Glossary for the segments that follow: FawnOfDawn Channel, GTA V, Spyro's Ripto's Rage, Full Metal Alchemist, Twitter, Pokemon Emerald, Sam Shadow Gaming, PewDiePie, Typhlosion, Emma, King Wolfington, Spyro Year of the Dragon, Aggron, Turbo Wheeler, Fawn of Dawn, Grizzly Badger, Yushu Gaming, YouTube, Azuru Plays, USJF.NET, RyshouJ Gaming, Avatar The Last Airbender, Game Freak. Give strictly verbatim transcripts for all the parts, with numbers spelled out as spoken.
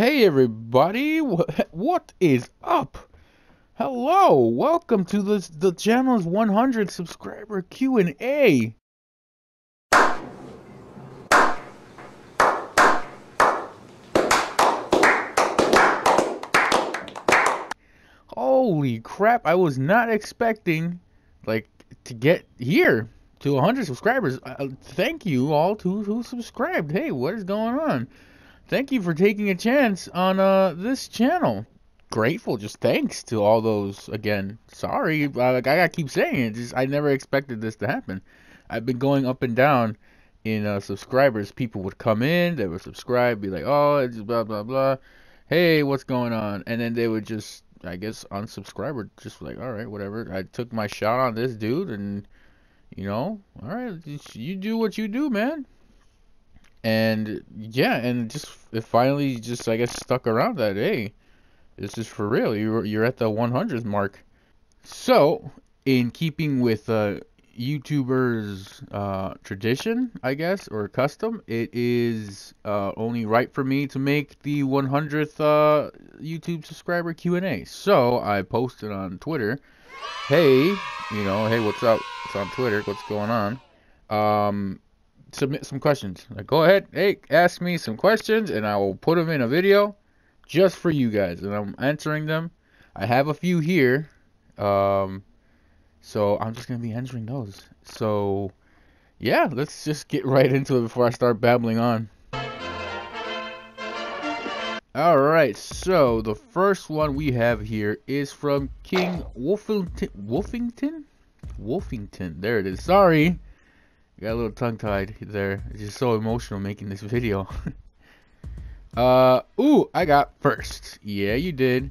Hey everybody, what is up? Hello, welcome to this, the channel's one hundred subscriber Q and A. Holy crap, I was not expecting, like, to get here to one hundred subscribers. Uh, thank you all to who subscribed. Hey, what is going on? Thank you for taking a chance on uh, this channel. Grateful, just thanks to all those again. Sorry, I, I gotta keep saying it. Just I never expected this to happen. I've been going up and down in uh, subscribers. People would come in, they would subscribe, be like, oh, it's blah blah blah. Hey, what's going on? And then they would just, I guess, unsubscribe or just like, all right, whatever. I took my shot on this dude, and you know, all right, you do what you do, man. And yeah, and just it finally just I guess stuck around that day. This is for real. You're you're at the one hundredth mark. So in keeping with uh, YouTubers' uh, tradition, I guess, or custom, it is uh, only right for me to make the one hundredth uh, YouTube subscriber Q and A. So I posted on Twitter, hey, you know, hey, what's up? It's on Twitter. What's going on? Um. Submit some questions. Like, go ahead, hey, ask me some questions, and I will put them in a video just for you guys. And I'm answering them. I have a few here, um, so I'm just gonna be answering those. So, yeah, let's just get right into it before I start babbling on. All right, so the first one we have here is from King Wolfington. Wolfington? Wolfington. There it is. Sorry. Got a little tongue-tied there. It's just so emotional making this video. uh, ooh, I got first. Yeah, you did.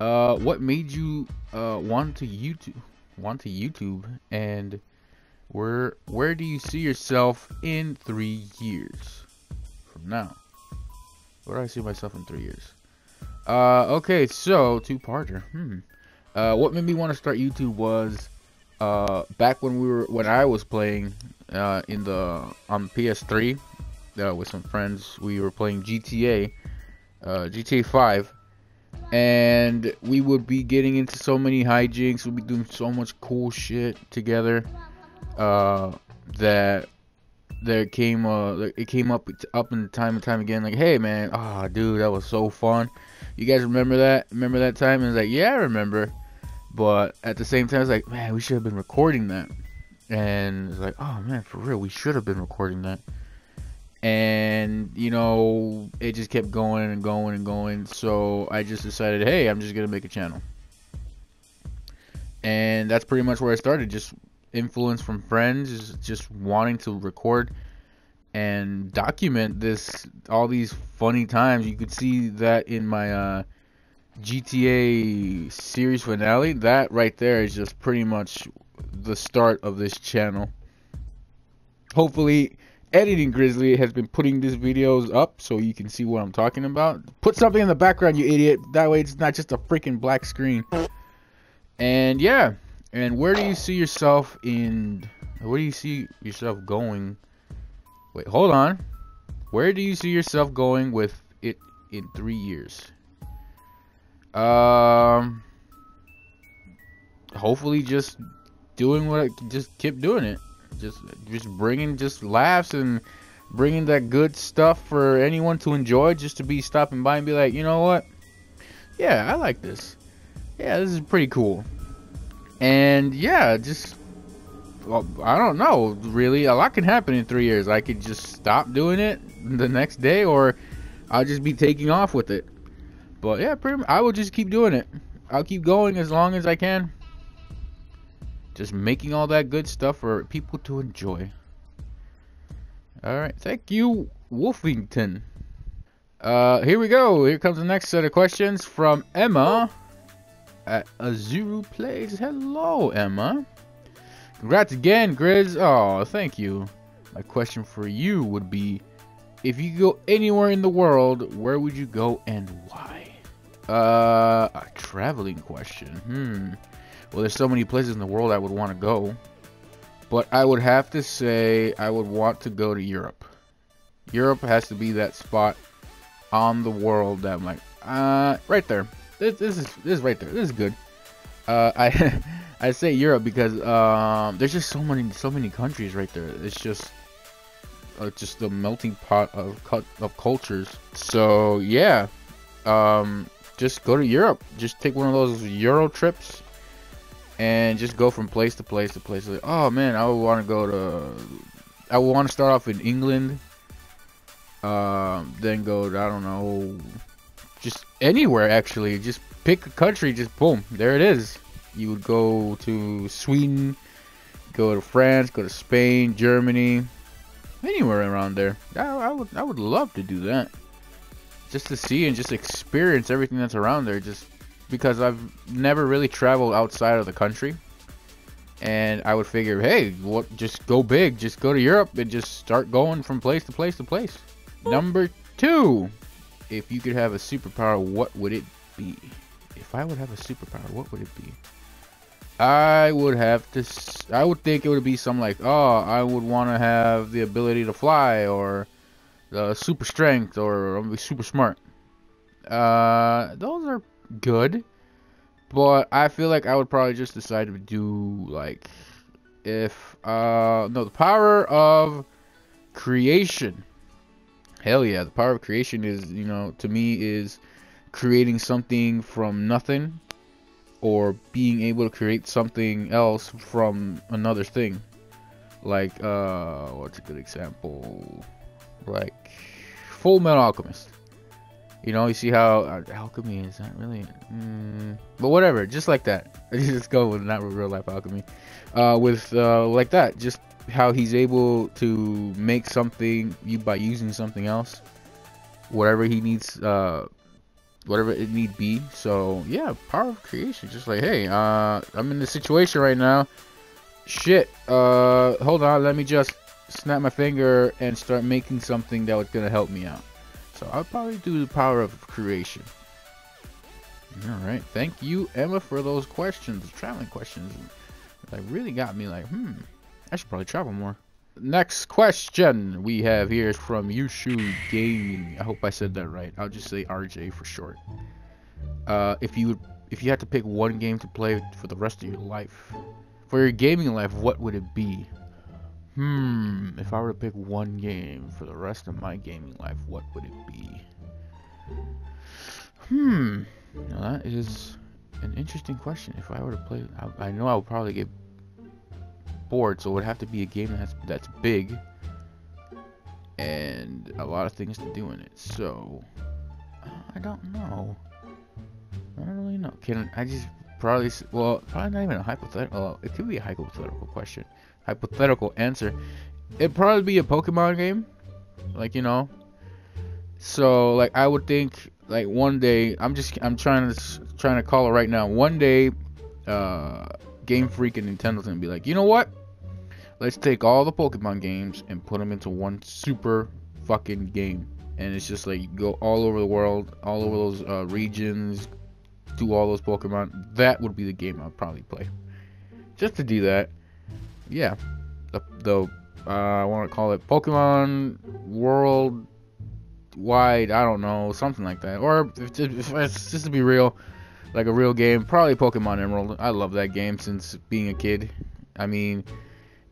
Uh, what made you uh want to YouTube? Want to YouTube? And where where do you see yourself in three years from now? Where do I see myself in three years? Uh, okay, so two-parter. Hmm. Uh, what made me want to start YouTube was uh back when we were when I was playing. Uh, in the on P S three uh, with some friends, we were playing G T A, uh, G T A five, and we would be getting into so many hijinks. We'd be doing so much cool shit together uh, that there came uh, it came up up and time and time again. Like, hey man, ah, oh, dude, that was so fun. You guys remember that? Remember that time? And it's like, yeah, I remember. But at the same time, it's like, man, we should have been recording that. And it's like, oh man, for real, we should have been recording that. And, you know, it just kept going and going and going. So I just decided, hey, I'm just going to make a channel. And that's pretty much where I started. Just influence from friends, just wanting to record and document this, all these funny times. You could see that in my uh, G T A series finale. That right there is just pretty much the start of this channel. Hopefully editing Grizzly has been putting these videos up so you can see what I'm talking about. Put something in the background, you idiot, that way it's not just a freaking black screen. And yeah, and where do you see yourself in where do you see yourself going wait hold on where do you see yourself going with it in three years? Um hopefully just doing what I just keep doing it just just bringing just laughs and bringing that good stuff for anyone to enjoy, just to be stopping by and be like, you know what, yeah, I like this, yeah, this is pretty cool. And yeah, just, well, I don't know, really a lot can happen in three years. I could just stop doing it the next day, or I'll just be taking off with it. But yeah, pretty much, I will just keep doing it. I'll keep going as long as I can, just making all that good stuff for people to enjoy. Alright, thank you, Wolfington. Uh, here we go. Here comes the next set of questions from Emma at Azuru Plays. Hello, Emma. Congrats again, Grizz. Oh, thank you. My question for you would be, if you could go anywhere in the world, where would you go and why? Uh, a traveling question. Hmm. Well, there's so many places in the world I would want to go, but I would have to say I would want to go to Europe. Europe has to be that spot on the world that I'm like, uh, right there. This, this is this is right there. This is good. Uh, I I say Europe because um, there's just so many so many countries right there. It's just uh, just the melting pot of of cultures. So yeah, um, just go to Europe. Just take one of those Euro trips and just go from place to place to place. Like, oh man, I would want to go to. I would want to start off in England. Um, then go to, I don't know. Just anywhere, actually. Just pick a country, just boom, there it is. You would go to Sweden, go to France, go to Spain, Germany, anywhere around there. I, I would, I would love to do that, just to see and just experience everything that's around there. Just because I've never really traveled outside of the country, and I would figure, hey, what? Just go big, just go to Europe and just start going from place to place to place. Number two. If you could have a superpower, what would it be? If I would have a superpower, what would it be? I would have to... I would think it would be something like, oh, I would want to have the ability to fly, or the super strength, or I'm super smart. Uh, those are good, but I feel like I would probably just decide to do, like, if... Uh, no, the power of creation. Hell yeah, the power of creation is, you know, to me is creating something from nothing, or being able to create something else from another thing. Like, uh, what's a good example? Like, Full Metal Alchemist. You know, you see how uh, alchemy is not really, mm, but whatever, just like that. Just go with not real life alchemy. Uh, with, uh, like that, just. How he's able to make something you by using something else, whatever he needs, uh, whatever it need be. So yeah, power of creation. Just like, hey, uh, I'm in this situation right now. Shit, uh, hold on, let me just snap my finger and start making something that was gonna help me out. So I'll probably do the power of creation. All right, thank you, Emma, for those questions, traveling questions. That really got me like, hmm. I should probably travel more. Next question we have here is from Yushu Gaming. I hope I said that right. I'll just say R J for short. Uh, if you if you had to pick one game to play for the rest of your life, for your gaming life, what would it be? Hmm. If I were to pick one game for the rest of my gaming life, what would it be? Hmm. Now that is an interesting question. If I were to play, I, I know I would probably get board, so it would have to be a game that's that's big and a lot of things to do in it. So I don't know. I don't really know. Can I just probably well, probably not even a hypothetical. Well, it could be a hypothetical question, hypothetical answer. It'd probably be a Pokemon game, like you know. So like I would think like one day I'm just I'm trying to trying to call it right now. One day, uh, Game Freak and Nintendo's gonna be like, you know what? Let's take all the Pokemon games and put them into one super fucking game. And it's just like, you go all over the world, all over those uh, regions, do all those Pokemon. That would be the game I'd probably play. Just to do that. Yeah. The, the uh, I want to call it Pokemon World Wide, I don't know, something like that. Or, if, if, if, just to be real, like a real game, probably Pokemon Emerald. I love that game since being a kid. I mean,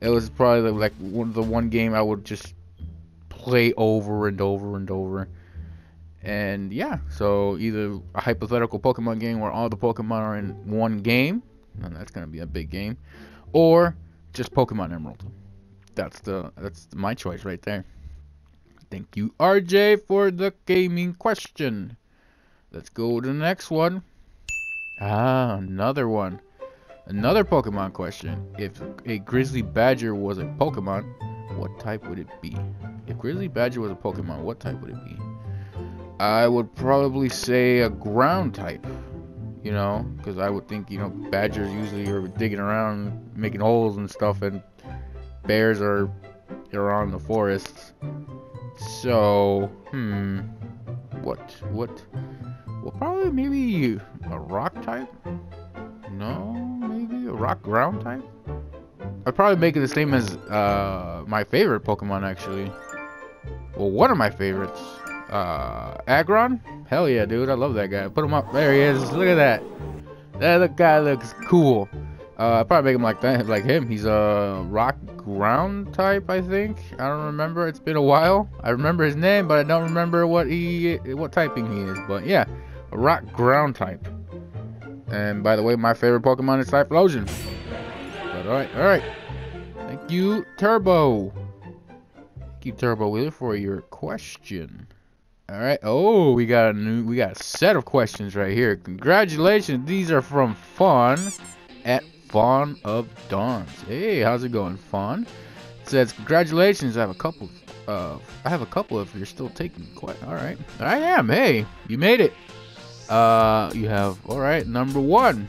it was probably like one, the one game I would just play over and over and over. And yeah, so either a hypothetical Pokemon game where all the Pokemon are in one game, and that's gonna be a big game, or just Pokemon Emerald. That's the that's my choice right there. Thank you, R J, for the gaming question. Let's go to the next one. Ah, another one. Another Pokemon question. If a Grizzly Badger was a Pokemon, what type would it be? If Grizzly Badger was a Pokemon, what type would it be? I would probably say a ground type. You know, because I would think, you know, badgers usually are digging around, making holes and stuff, and bears are around the forests. So, hmm. What? What? Well, probably maybe a rock type? No, maybe a rock ground type? I'd probably make it the same as uh, my favorite Pokemon, actually. Well, one of my favorites. Uh, Aggron? Hell yeah, dude. I love that guy. Put him up. There he is. Look at that. That guy looks cool. Uh, I'd probably make him like that, like him. He's a rock ground type, I think. I don't remember. It's been a while. I remember his name, but I don't remember what he, what typing he is. But yeah, a rock ground type. And by the way, my favorite Pokemon is Typhlosion. But all right, all right. Thank you, Turbo. Thank you, Turbo Wheeler, for your question. All right. Oh, we got a new, we got a set of questions right here. Congratulations. These are from Fawn at Fawn of Dawn. Hey, how's it going, Fawn? It says, congratulations, I have a couple of, uh, I have a couple of, you're still taking quite, all right. I am, hey, you made it. Uh, you have, all right, number one.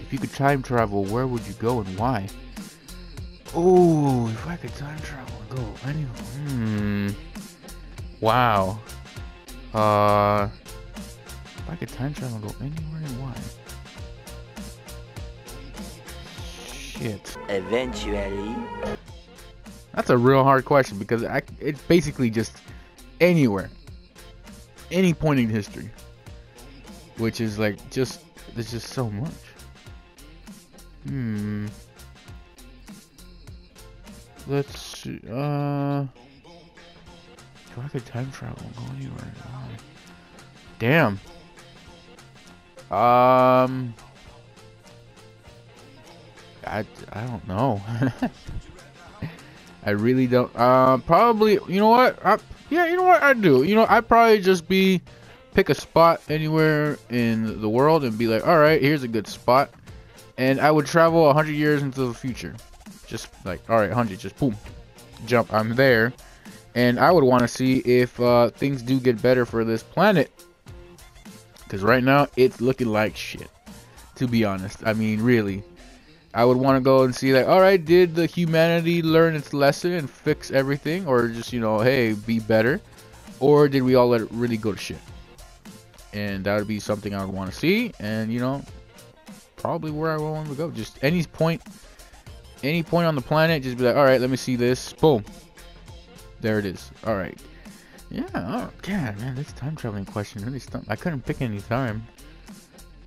If you could time travel, where would you go and why? Oh, if I could time travel and go, I knew, hmm. Wow. Uh, if I could time travel and go anywhere and why? Shit. Eventually. That's a real hard question because I, it's basically just anywhere, any point in history, which is like just there's just so much. Hmm. Let's see. Uh, if I could time travel and go anywhere. Wow. Damn. Um. I, I don't know. I really don't. Uh, probably, you know what? I, yeah, you know what? I do. You know, I'd probably just be, pick a spot anywhere in the world and be like, all right, here's a good spot. And I would travel a hundred years into the future. Just like, all right, a hundred, just boom, jump, I'm there. And I would want to see if uh, things do get better for this planet. Because right now, it's looking like shit, to be honest. I mean, really. I would want to go and see, like, all right, did the humanity learn its lesson and fix everything, or just, you know, hey, be better, or did we all let it really go to shit? And that would be something I would want to see, and you know, probably where I would want to go, just any point, any point on the planet, just be like, all right, let me see this, boom, there it is, all right, yeah, oh god, man, this time traveling question really stumped. I couldn't pick any time.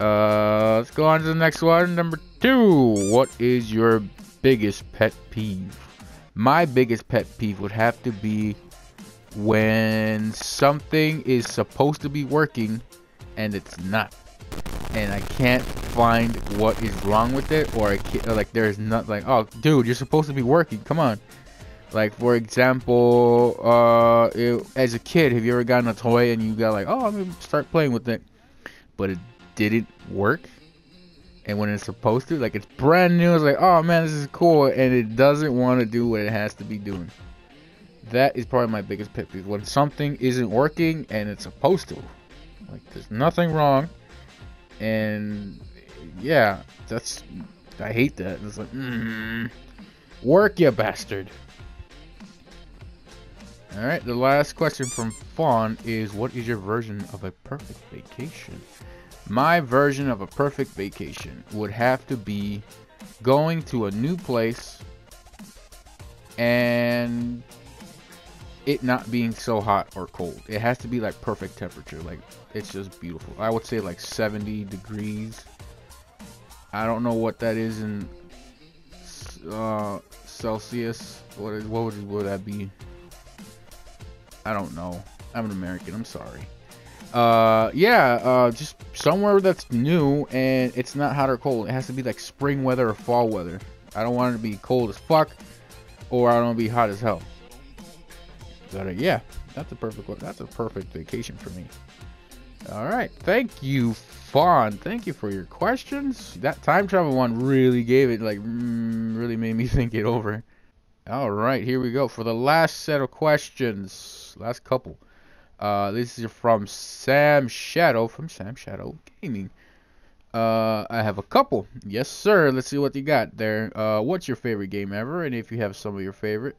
Uh, let's go on to the next one. Number two. What is your biggest pet peeve? My biggest pet peeve would have to be when something is supposed to be working and it's not, and I can't find what is wrong with it, or I can't, like there's not like, oh dude, you're supposed to be working, come on. Like for example, uh, it, as a kid, have you ever gotten a toy and you got like, oh, I'm gonna start playing with it, but it didn't work, and when it's supposed to, like it's brand new, it's like, oh man, this is cool, and it doesn't want to do what it has to be doing. That is probably my biggest pet peeve, when something isn't working and it's supposed to, like there's nothing wrong, and yeah, that's, I hate that. It's like, mm, work, you bastard. All right, the last question from Fawn is, what is your version of a perfect vacation? My version of a perfect vacation would have to be going to a new place and it not being so hot or cold. It has to be like perfect temperature. Like it's just beautiful. I would say like seventy degrees. I don't know what that is in uh, Celsius. What is, what would, would that be? I don't know. I'm an American. I'm sorry. Uh, yeah, uh, just somewhere that's new and it's not hot or cold. It has to be like spring weather or fall weather. I don't want it to be cold as fuck, or I don't want to be hot as hell. But uh, yeah, that's a perfect, that's a perfect vacation for me. All right, thank you, Fawn. Thank you for your questions. That time travel one really gave it, like, mm, really made me think it over. All right, here we go for the last set of questions. Last couple. Uh, this is from Sam Shadow, from Sam Shadow Gaming. Uh, I have a couple. Yes, sir. Let's see what you got there. Uh, what's your favorite game ever? And if you have some of your favorite,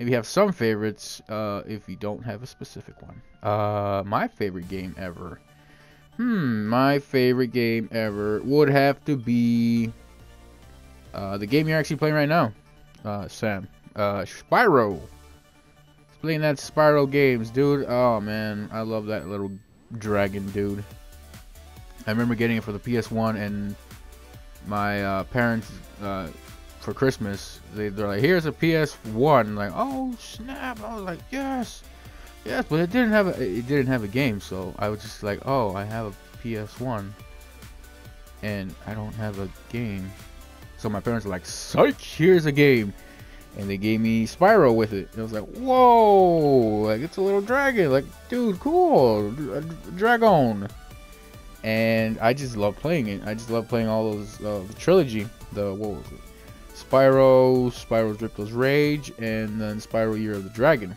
if you have some favorites, uh, if you don't have a specific one. Uh, my favorite game ever. Hmm, my favorite game ever would have to be, uh, the game you're actually playing right now, uh, Sam. Uh, Spyro. playing that Spyro games, dude. Oh man, I love that little dragon dude. I remember getting it for the P S one, and my uh, parents uh, for Christmas, they, they're like, here's a P S one, like, oh snap. I was like, yes, yes, but it didn't have a, it didn't have a game, so I was just like, oh, I have a P S one and I don't have a game. So my parents were like, psych, here's a game. And they gave me Spyro with it. And I was like, whoa, like, it's a little dragon, like, dude, cool, dragon. And I just love playing it. I just love playing all those, uh, the trilogy, the, what was it? Spyro, Spyro's Ripto's Rage, and then Spyro Year of the Dragon.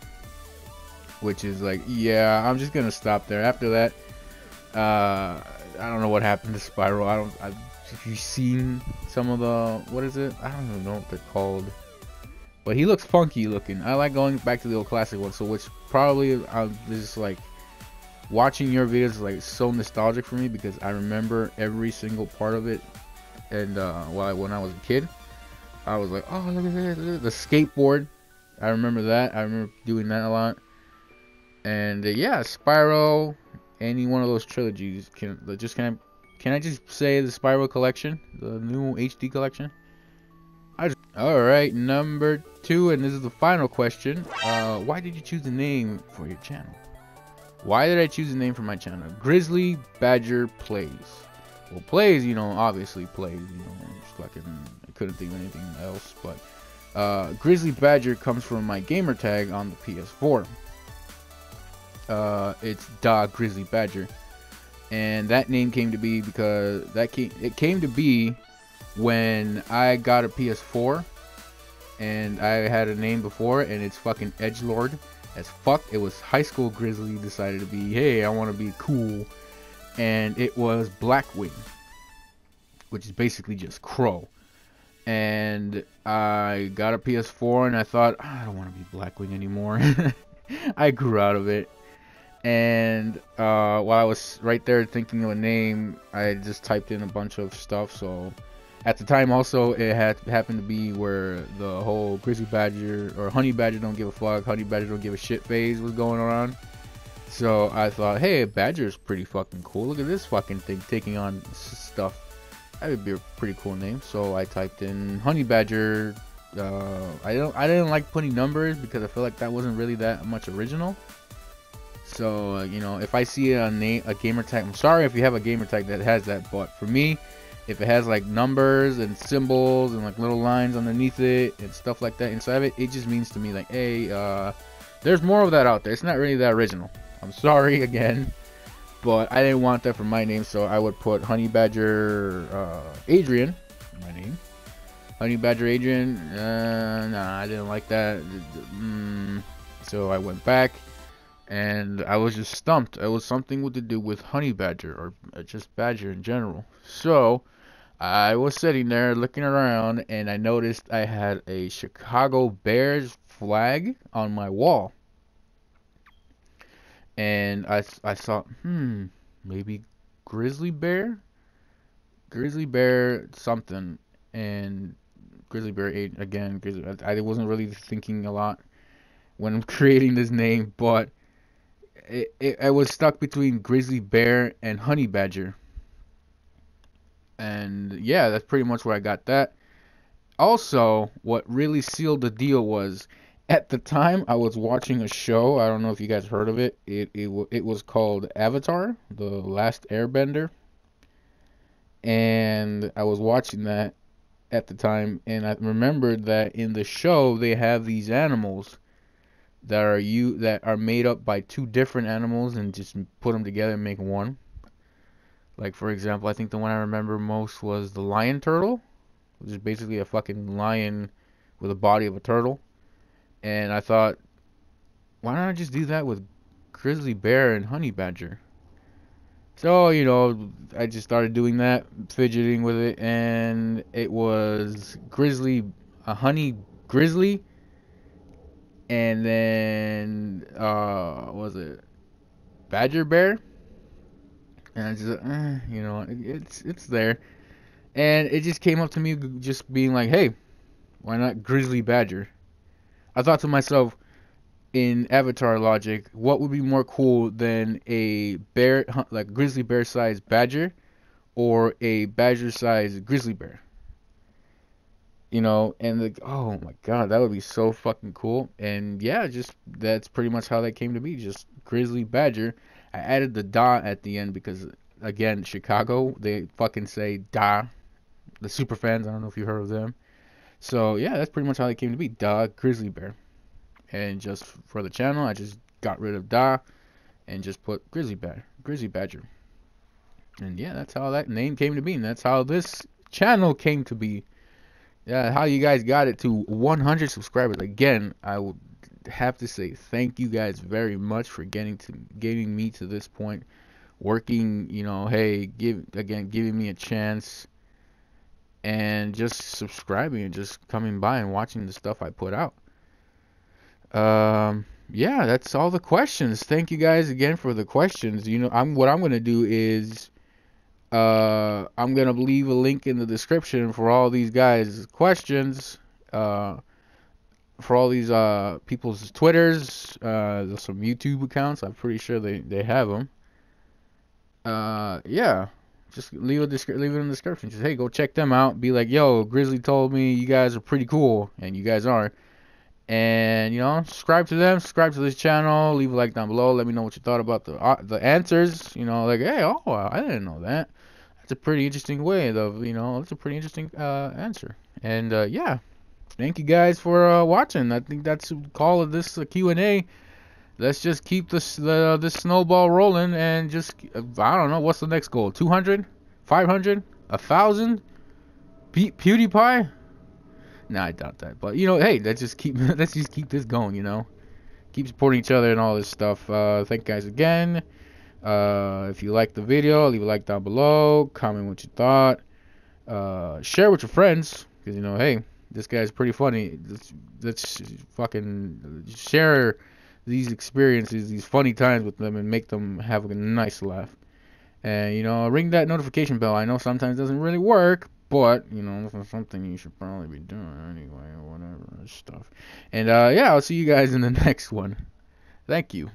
Which is like, yeah, I'm just gonna stop there. After that, uh, I don't know what happened to Spyro. I don't, I, if you've seen some of the, what is it? I don't even know what they're called. But he looks funky looking. I like going back to the old classic one. So which probably, I'm just like, watching your videos is like so nostalgic for me, because I remember every single part of it. And uh, while I, when I was a kid, I was like, oh, look at this, look at the skateboard. I remember that. I remember doing that a lot. And uh, yeah, Spyro, any one of those trilogies. Can just can I, can I just say the Spyro collection, the new H D collection? I just, all right, number two, and this is the final question. Uh, why did you choose a name for your channel? Why did I choose a name for my channel? Grizzly Badger Plays. Well, plays, you know, obviously plays. You know, just fucking, I couldn't think of anything else. But uh, Grizzly Badger comes from my gamer tag on the P S four. Uh, it's Da Grizzly Badger, and that name came to be because that came, it came to be when I got a P S four, and I had a name before, and it's fucking Edgelord as fuck. It was High School Grizzly. Decided to be, hey, I want to be cool, and it was Blackwing, which is basically just Crow. And I got a P S four, and I thought, I don't want to be Blackwing anymore. I grew out of it. And uh, while I was right there thinking of a name, I just typed in a bunch of stuff. So at the time, also, it had happened to be where the whole Grizzly Badger or Honey Badger don't give a fuck, Honey Badger don't give a shit phase was going around. So I thought, hey, Badger's pretty fucking cool. Look at this fucking thing taking on stuff. That would be a pretty cool name. So I typed in Honey Badger. Uh, I don't. I didn't like putting numbers because I feel like that wasn't really that much original. So uh, you know, if I see a name, a gamer tag, I'm sorry if you have a gamer tag that has that, but for me, if it has like numbers and symbols and like little lines underneath it and stuff like that inside of it, it just means to me like, hey, uh, there's more of that out there. It's not really that original. I'm sorry again, but I didn't want that for my name, so I would put Honey Badger uh, Adrian, my name. Honey Badger Adrian, uh, nah, I didn't like that. Mm, so I went back, and I was just stumped. It was something to do with Honey Badger or just Badger in general. So I was sitting there looking around, and I noticed I had a Chicago Bears flag on my wall. And I, I thought, hmm, maybe Grizzly Bear? Grizzly Bear something. And Grizzly Bear eight, again, Grizzly, I wasn't really thinking a lot when I'm creating this name, but it, it, I was stuck between Grizzly Bear and Honey Badger. And yeah, that's pretty much where I got that. Also, what really sealed the deal was, at the time, I was watching a show. I don't know if you guys heard of it. It it, it was called Avatar The Last Airbender. And I was watching that at the time, and I remembered that in the show they have these animals that are you that are made up by two different animals and just put them together and make one. Like, for example, I think the one I remember most was the lion turtle, which is basically a fucking lion with a body of a turtle. And I thought, why don't I just do that with Grizzly Bear and Honey Badger? So, you know, I just started doing that, fidgeting with it, and it was Grizzly, a Honey Grizzly, and then, uh, what was it, Badger Bear? And I just, eh, you know, it, it's, it's there. And it just came up to me just being like, hey, why not Grizzly Badger? I thought to myself, in Avatar logic, what would be more cool than a bear, like grizzly bear sized badger, or a badger sized grizzly bear? You know, and like, oh my god, that would be so fucking cool. And yeah, just that's pretty much how that came to be. Just grizzly badger. I added the da at the end because, again, Chicago, they fucking say da. The super fans, I don't know if you heard of them. So yeah, that's pretty much how they came to be. Da grizzly bear. And just for the channel, I just got rid of da and just put grizzly badger. Grizzly badger. And yeah, that's how that name came to be, and that's how this channel came to be. Yeah, how you guys got it to one hundred subscribers. Again, I would have to say thank you guys very much for getting to getting me to this point. Working, you know, hey, give again, giving me a chance, and just subscribing and just coming by and watching the stuff I put out. Um, yeah, that's all the questions. Thank you guys again for the questions. You know, I'm what I'm gonna do is. Uh, I'm going to leave a link in the description for all these guys' questions, uh, for all these uh, people's Twitters, uh, there's some YouTube accounts. I'm pretty sure they, they have them. Uh, yeah, just leave, a leave it in the description. Just, hey, go check them out. Be like, yo, Grizzly told me you guys are pretty cool, and you guys are. And, you know, subscribe to them, subscribe to this channel, leave a like down below, let me know what you thought about the uh, the answers, you know, like, hey, oh, I didn't know that. That's a pretty interesting way of, you know, that's a pretty interesting uh, answer. And, uh, yeah, thank you guys for uh, watching. I think that's the call of this uh, Q and A. Let's just keep this, the, this snowball rolling and just, I don't know, what's the next goal? two hundred? five hundred? one thousand? Pe PewDiePie? Nah, I doubt that, but you know, hey, let's just keep let's just keep this going, you know, keep supporting each other and all this stuff. Uh, thank you guys again. Uh, if you like the video, leave a like down below, comment what you thought, uh, share with your friends, because you know, hey, this guy's pretty funny. Let's let's fucking share these experiences, these funny times with them, and make them have a nice laugh. And you know, ring that notification bell. I know sometimes it doesn't really work. But, you know, this is something you should probably be doing anyway, or whatever stuff. And, uh, yeah, I'll see you guys in the next one. Thank you.